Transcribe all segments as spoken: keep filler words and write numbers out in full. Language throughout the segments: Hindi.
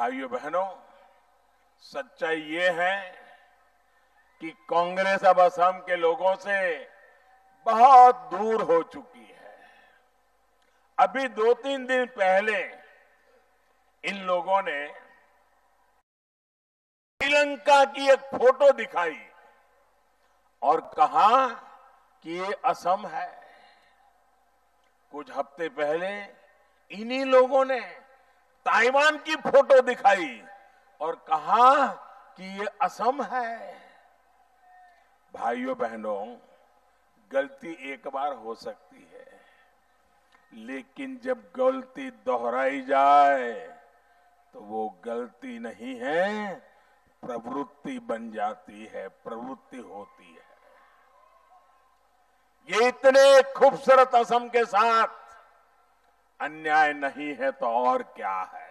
भाइयों बहनों, सच्चाई ये है कि कांग्रेस अब असम के लोगों से बहुत दूर हो चुकी है। अभी दो तीन दिन पहले इन लोगों ने श्रीलंका की एक फोटो दिखाई और कहा कि ये असम है। कुछ हफ्ते पहले इन्हीं लोगों ने ताइवान की फोटो दिखाई और कहा कि ये असम है। भाइयों बहनों, गलती एक बार हो सकती है, लेकिन जब गलती दोहराई जाए तो वो गलती नहीं है, प्रवृत्ति बन जाती है, प्रवृत्ति होती है। ये इतने खूबसूरत असम के साथ अन्याय नहीं है तो और क्या है?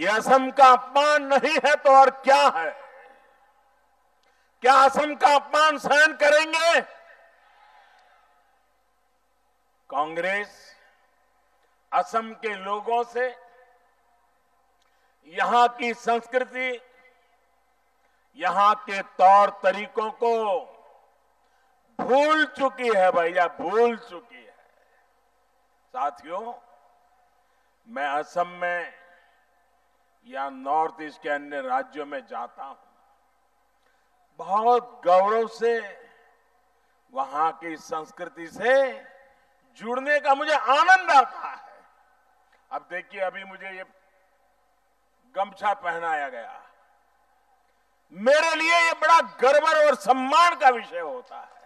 ये असम का अपमान नहीं है तो और क्या है? क्या असम का अपमान सहन करेंगे? कांग्रेस असम के लोगों से, यहां की संस्कृति, यहां के तौर तरीकों को भूल चुकी है भैया, भूल चुकी है। साथियों, मैं असम में या नॉर्थ ईस्ट के अन्य राज्यों में जाता हूं, बहुत गौरव से वहां की संस्कृति से जुड़ने का मुझे आनंद आता है। अब देखिए, अभी मुझे ये गमछा पहनाया गया, मेरे लिए ये बड़ा गर्व और सम्मान का विषय होता है।